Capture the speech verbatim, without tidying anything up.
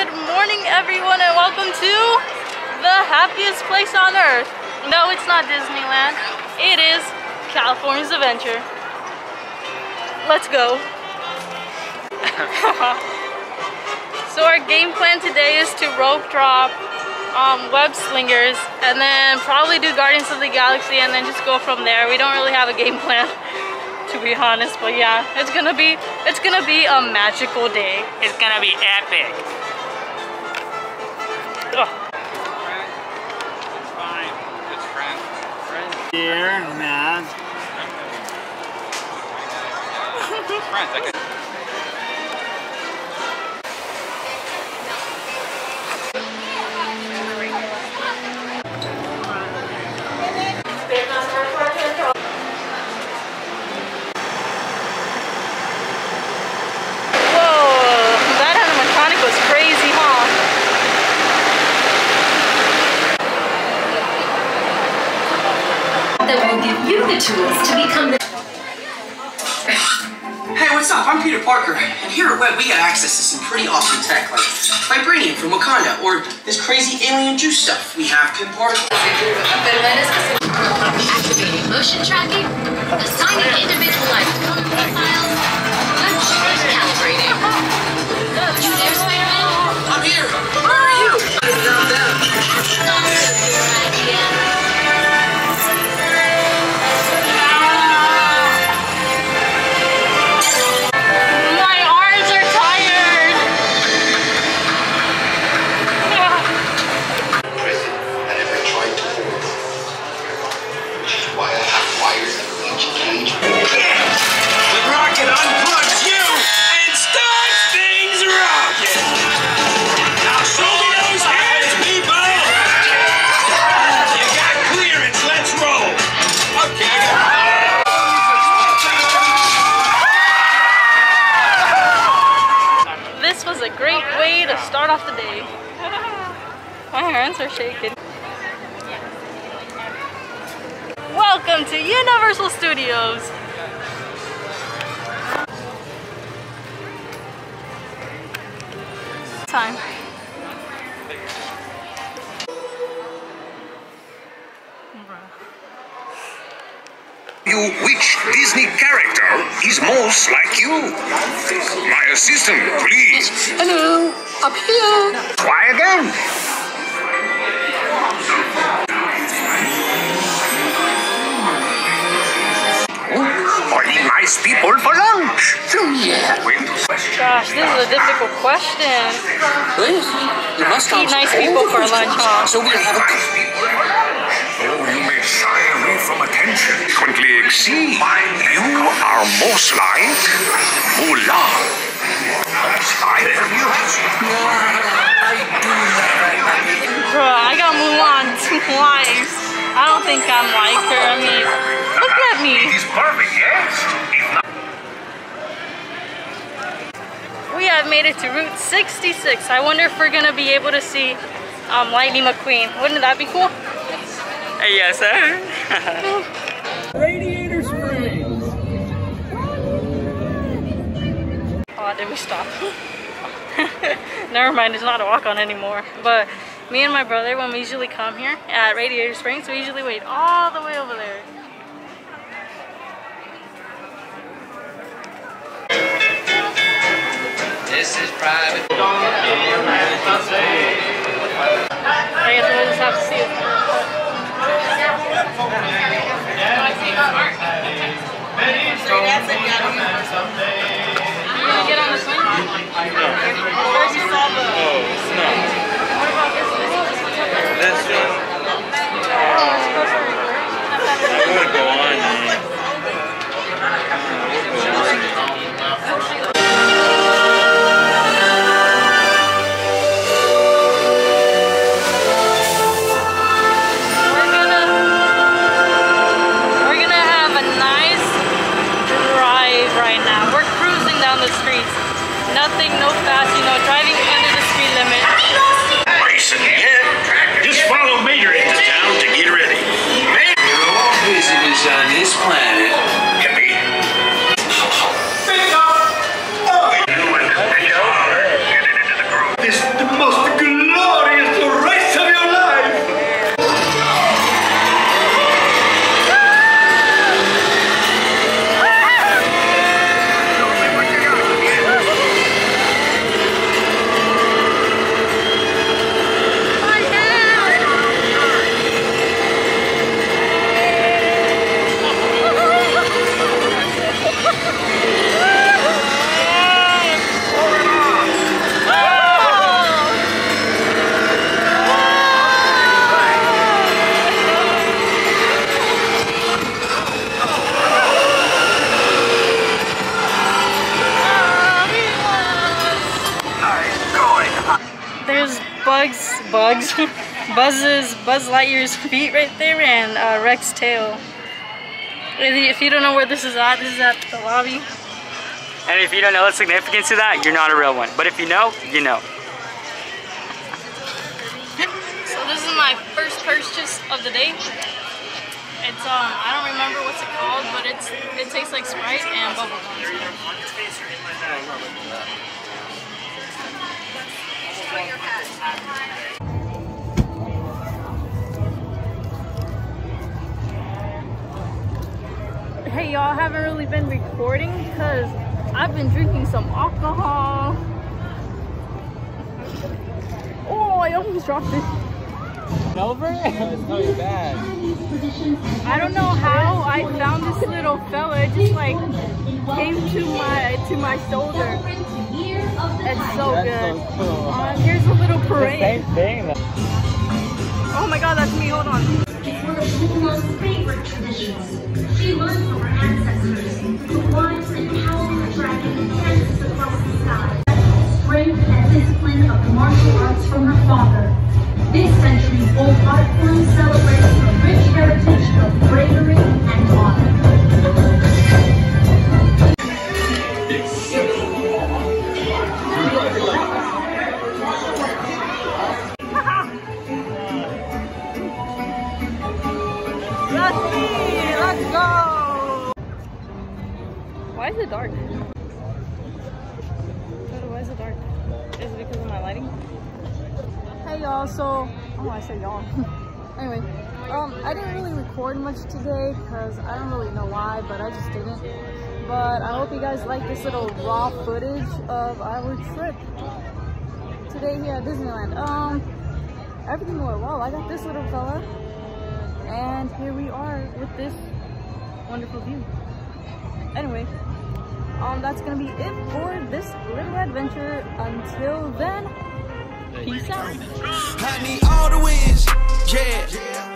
Good morning, everyone, and welcome to the happiest place on earth. No, it's not Disneyland. It is California's Adventure. Let's go. So our game plan today is to rope drop, um, web slingers, and then probably do Guardians of the Galaxy and then just go from there. We don't really have a game plan, to be honest, but yeah, it's gonna be it's gonna be a magical day. It's gonna be epic. Ugh. It's fine. It's friends. Friends. Dear man. Friends. I could to become the... Hey, what's up? I'm Peter Parker, and here at Web we got access to some pretty awesome tech like Vibranium from Wakanda, or this crazy alien juice stuff we have to import. Activating motion tracking, assigning individualized content files, web calibrating. You there, Spider-Man? I'm here! Where are you? I'm down there. Off the day. My hands are shaking. Welcome to Universal Studios. Time. You, which Disney character is most like you? My assistant, please. Hello, up here. Try again. Or eat nice people for lunch. Yeah. Gosh, this is a difficult question. Please, you must eat nice people for lunch, huh? So we'll have a... shy away from attention. Frequently exceed. You are most like Mulan. I am you. I do that. Bro, I got Mulan twice. I don't think I'm like her. I mean, look at me. He's perfect, yes. We have made it to Route sixty-six. I wonder if we're gonna be able to see um, Lightning McQueen. Wouldn't that be cool? Yes, sir. Radiator Springs. Oh, did we stop? Never mind, it's not a walk-on anymore. But me and my brother, when we usually come here at Radiator Springs, we usually wait all the way over there. This is private. I guess we'll just have to see it. there's Bugs, Bugs, Buzz's, Buzz Lightyear's feet right there, and uh, Rex's tail. If you don't know where this is at, this is at the lobby. And if you don't know the significance of that, you're not a real one. But if you know, you know. So this is my first purchase of the day. It's um, I don't remember what's it called, but it's it tastes like Sprite and bubble gum. Hey y'all, haven't really been recording because I've been drinking some alcohol. Oh, I almost dropped it. Over? It's not bad. I don't know how I found this little fella. It just like came to my to my shoulder. It's so good. Uh, here's a little parade. Oh my god, that's me. Hold on. It's one of Mulan's favorite traditions. She learned from her ancestors who watched and howled the dragon dances across the sky. Strength and discipline of the martial arts from her father. This century's old art form celebrates the rich heritage of bravery and honor. Let's see, let's go! Why is it dark? Why is it dark? Is it because of my lighting? Hey y'all, so, oh I said y'all, anyway, um, I didn't really record much today because I don't really know why, but I just didn't, but I hope you guys like this little raw footage of our trip today here at Disneyland. Um, everything went well. I got this little fella, and here we are with this wonderful view. Anyway, um, that's going to be it for this little adventure. Until then, peace out. I need all the wins, yeah.